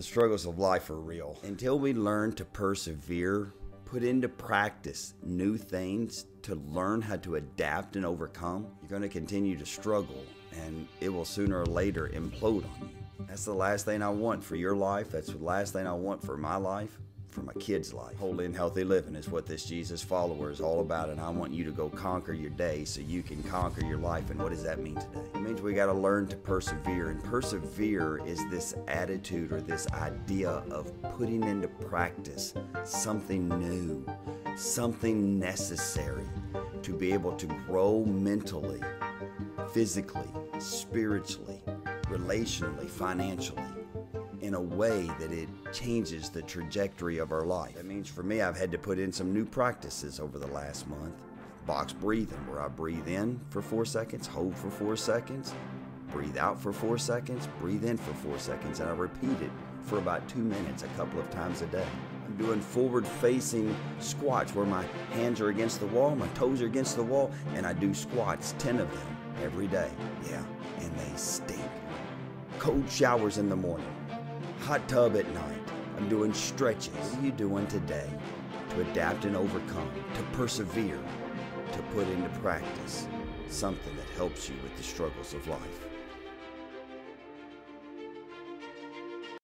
The struggles of life are real. Until we learn to persevere, put into practice new things to learn how to adapt and overcome, you're going to continue to struggle, and it will sooner or later implode on you. That's the last thing I want for your life. That's the last thing I want for my life, for my kids' life. Holy and healthy living is what this Jesus follower is all about, and I want you to go conquer your day so you can conquer your life. And what does that mean today? It means we got to learn to persevere, and persevere is this attitude or this idea of putting into practice something new, something necessary to be able to grow mentally, physically, spiritually, relationally, financially, in a way that it changes the trajectory of our life. That means for me, I've had to put in some new practices over the last month. Box breathing, where I breathe in for 4 seconds, hold for 4 seconds, breathe out for 4 seconds, breathe in for 4 seconds, and I repeat it for about 2 minutes a couple of times a day. I'm doing forward-facing squats where my hands are against the wall, my toes are against the wall, and I do squats, 10 of them every day. Yeah, and they stink. Cold showers in the morning. Hot tub at night. I'm doing stretches. What are you doing today to adapt and overcome, to persevere, to put into practice something that helps you with the struggles of life?